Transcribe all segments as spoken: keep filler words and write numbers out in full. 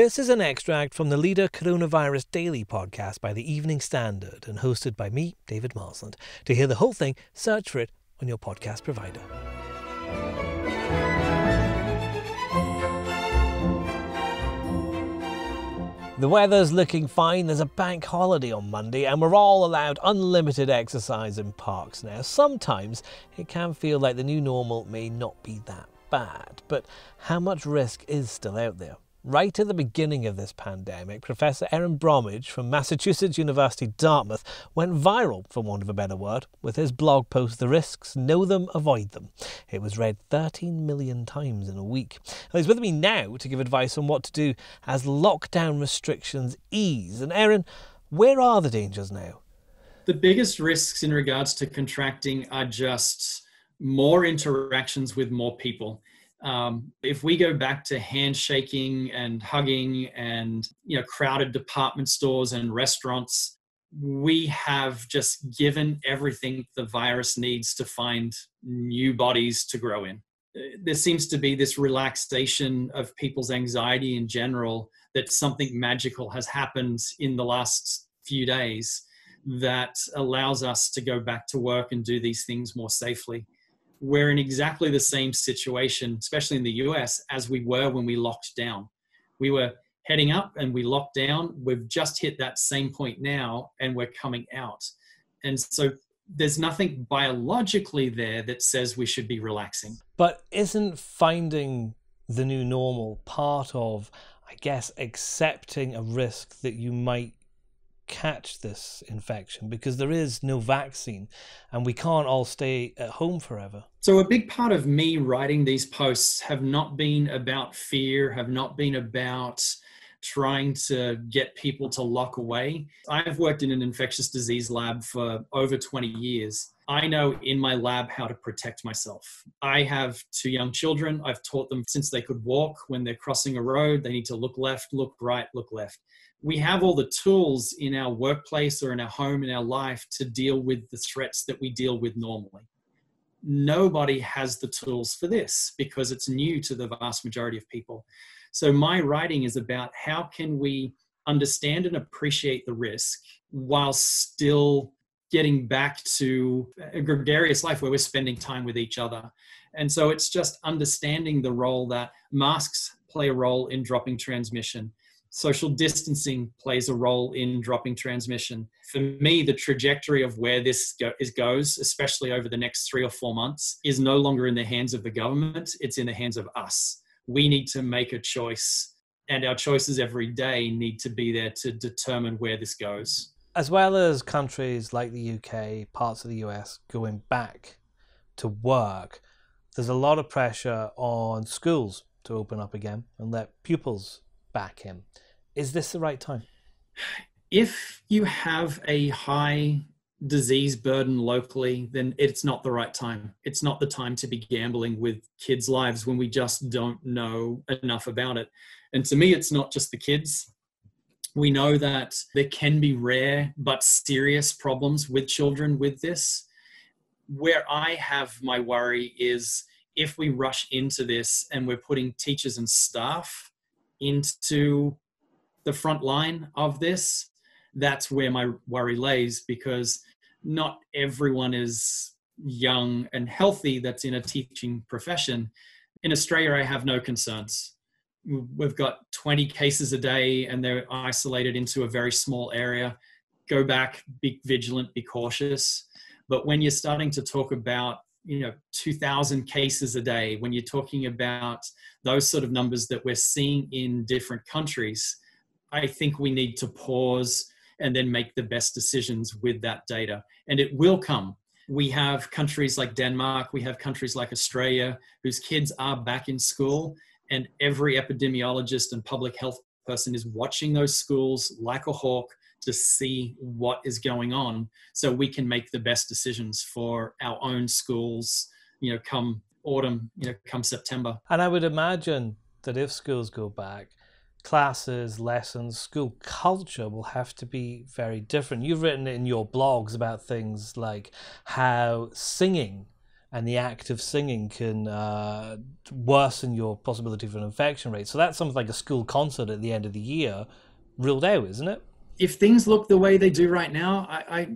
This is an extract from the Leader Coronavirus Daily podcast by the Evening Standard and hosted by me, David Marsland. To hear the whole thing, search for it on your podcast provider. The weather's looking fine, there's a bank holiday on Monday, and we're all allowed unlimited exercise in parks now. Sometimes it can feel like the new normal may not be that bad, but how much risk is still out there? Right at the beginning of this pandemic, Professor Erin Bromage from Massachusetts University, Dartmouth, went viral, for want of a better word, with his blog post, The Risks, Know Them, Avoid Them. It was read thirteen million times in a week. He's with me now to give advice on what to do as lockdown restrictions ease. And Erin, where are the dangers now? The biggest risks in regards to contracting are just more interactions with more people. Um, if we go back to handshaking and hugging and, you know, crowded department stores and restaurants, we have just given everything the virus needs to find new bodies to grow in. There seems to be this relaxation of people's anxiety in general that something magical has happened in the last few days that allows us to go back to work and do these things more safely. We're in exactly the same situation, especially in the U S, as we were when we locked down. We were heading up and we locked down. We've just hit that same point now and we're coming out. And so there's nothing biologically there that says we should be relaxing. But isn't finding the new normal part of, I guess, accepting a risk that you might catch this infection, because there is no vaccine and we can't all stay at home forever? So a big part of me writing these posts have not been about fear, have not been about trying to get people to lock away. I've worked in an infectious disease lab for over twenty years. I know in my lab how to protect myself. I have two young children. I've taught them since they could walk, when they're crossing a road, they need to look left, look right, look left. We have all the tools in our workplace or in our home, in our life, to deal with the threats that we deal with normally. Nobody has the tools for this because it's new to the vast majority of people. So my writing is about how can we understand and appreciate the risk while still getting back to a gregarious life where we're spending time with each other. And so it's just understanding the role that masks play a role in dropping transmission. Social distancing plays a role in dropping transmission. For me, the trajectory of where this go- is goes, especially over the next three or four months, is no longer in the hands of the government. It's in the hands of us. We need to make a choice, and our choices every day need to be there to determine where this goes. As well as countries like the U K, parts of the U S going back to work, there's a lot of pressure on schools to open up again and let pupils back in. Is this the right time? If you have a high disease burden locally, then it's not the right time. It's not the time to be gambling with kids' lives when we just don't know enough about it. And to me, it's not just the kids. We know that there can be rare but serious problems with children with this. Where I have my worry is if we rush into this and we're putting teachers and staff into the front line of this, that's where my worry lays, because not everyone is young and healthy that's in a teaching profession. In Australia, I have no concerns. We've got twenty cases a day and they're isolated into a very small area. Go back, be vigilant, be cautious. But when you're starting to talk about, you know, two thousand cases a day, when you're talking about those sort of numbers that we're seeing in different countries, I think we need to pause and then make the best decisions with that data. And it will come. We have countries like Denmark, we have countries like Australia, whose kids are back in school. And every epidemiologist and public health person is watching those schools like a hawk to see what is going on, so we can make the best decisions for our own schools, you know, come autumn, you know, come September. And I would imagine that if schools go back, classes, lessons, school culture will have to be very different. You've written in your blogs about things like how singing and the act of singing can uh, worsen your possibility for an infection rate. So that's something like a school concert at the end of the year ruled out, isn't it? If things look the way they do right now, I, I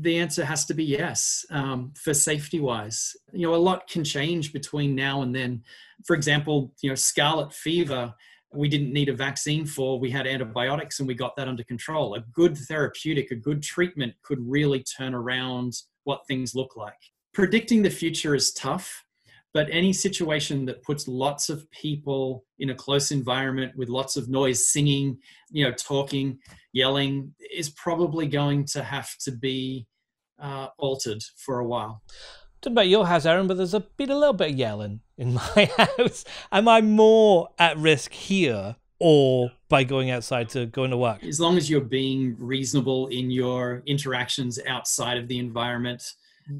the answer has to be yes, um, for safety-wise. You know, a lot can change between now and then. For example, you know, scarlet fever, we didn't need a vaccine for, we had antibiotics and we got that under control. A good therapeutic, a good treatment could really turn around what things look like. Predicting the future is tough, but any situation that puts lots of people in a close environment with lots of noise, singing, you know, talking, yelling, is probably going to have to be uh, altered for a while. I don't know about your house, Erin, but there's a bit, a little bit of yelling in my house. Am I more at risk here or by going outside to going to work? As long as you're being reasonable in your interactions outside of the environment,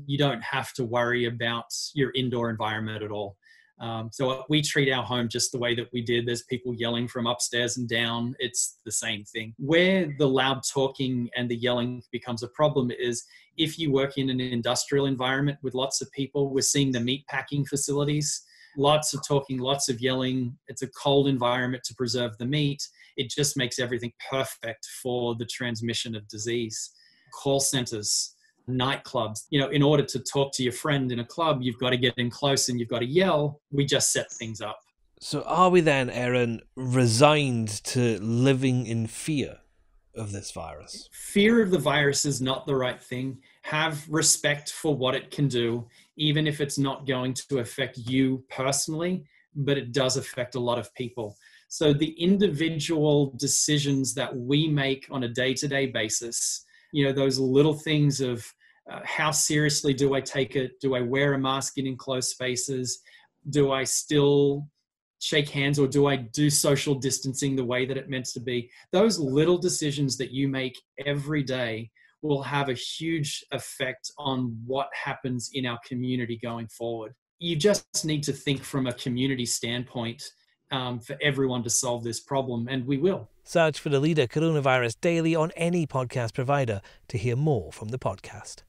you don't have to worry about your indoor environment at all. Um, so we treat our home just the way that we did. There's people yelling from upstairs and down. It's the same thing. Where the loud talking and the yelling becomes a problem is if you work in an industrial environment with lots of people. We're seeing the meat packing facilities, lots of talking, lots of yelling. It's a cold environment to preserve the meat. It just makes everything perfect for the transmission of disease. Call centers, nightclubs, you know, in order to talk to your friend in a club, you've got to get in close and you've got to yell. We just set things up. So are we then, Erin, resigned to living in fear of this virus? Fear of the virus is not the right thing. Have respect for what it can do, even if it's not going to affect you personally, but it does affect a lot of people. So the individual decisions that we make on a day-to-day basis, you know, those little things of Uh, how seriously do I take it? Do I wear a mask in enclosed spaces? Do I still shake hands, or do I do social distancing the way that it meant to be? Those little decisions that you make every day will have a huge effect on what happens in our community going forward. You just need to think from a community standpoint um, for everyone to solve this problem, and we will. Search for The Leader Coronavirus Daily on any podcast provider to hear more from the podcast.